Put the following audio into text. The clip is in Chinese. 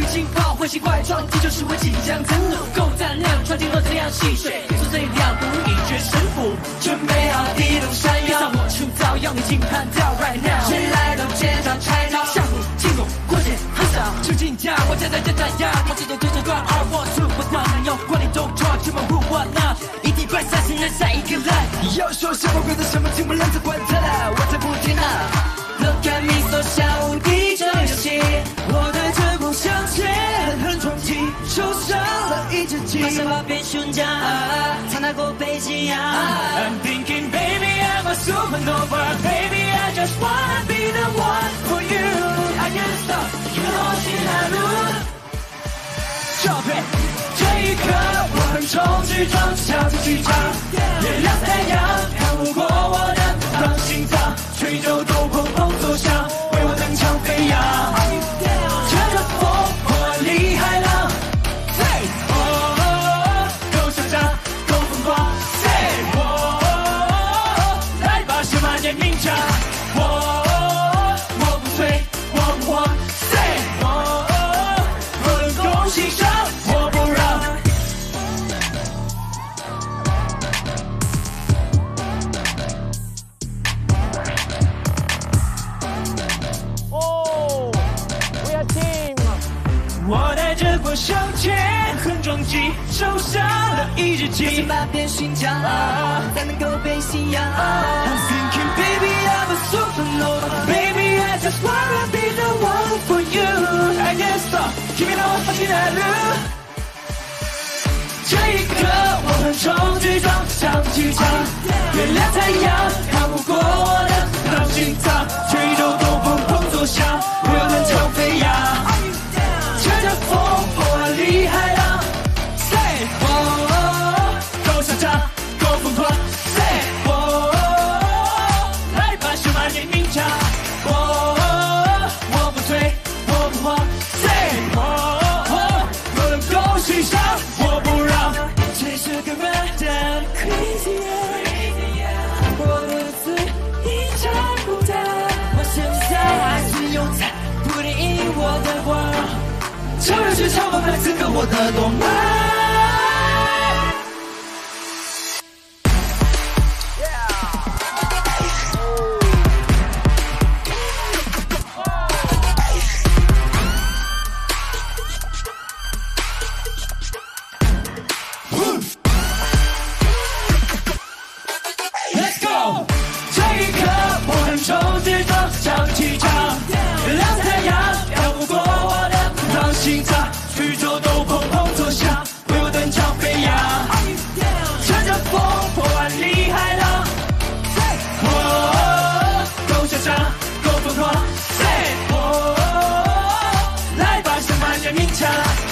鱼浸泡，彗星块状，这就是我即将登陆，够胆量，穿进了这样戏水，做这样舞，你觉身服。准备好第一路山药，让我出招，要你惊叹到 right now。谁来都见到拆招，下蛊进攻，过节很少，出竞价，我站在这打压，我这种对手段，而我是不断，能有管理都抓，全部不管了。一地半山，谁能再一个来？你要说什么规则，什么进不了，就管他了，我才不听呢。Look at me， so 下无敌这游戏，我带着光向前。 受伤了一只鸡，把想法变熊掌，藏太过北极洋。I'm thinking, baby, I'm a supernova, baby, I just wanna be the one for you. I can't stop, you know she's my love. Drop it， 这一刻我横冲直撞，向前去闯。月亮太阳看不过我的挡，心脏吹皱都砰砰作响，为我登场飞扬。 我向前很撞击，受伤了一只鸡，想把变寻常，才能够被信仰。I'm thinking, baby, I'm a supernova, baby, I just wanna be the one for you. I can't stop, give me that fucking love. 这一刻我横冲直撞，向前去闯，月亮太阳看不过我的脑心脏，吹皱都砰砰作响，我要能超飞扬。 乘着风，破厉害了 ，Say oh， 够嚣张，够疯狂 ，Say oh， 来吧，手把你鸣唱 ，oh， 我不退，我不慌 ，Say oh， 我能够欣赏，我不让。这是个 random crazy night， 我独自一场孤单，我现在还是勇敢，不理应我的话。 超人去超凡，来自个我的动漫。Let's go， 这一刻我横冲直撞，向前闯，月亮太阳绕不过我的。 心脏，宇宙都砰砰作响，为我登场飞扬。乘着风，破万里海浪。我够嚣张，够疯狂。我来吧，向满天鸣唱。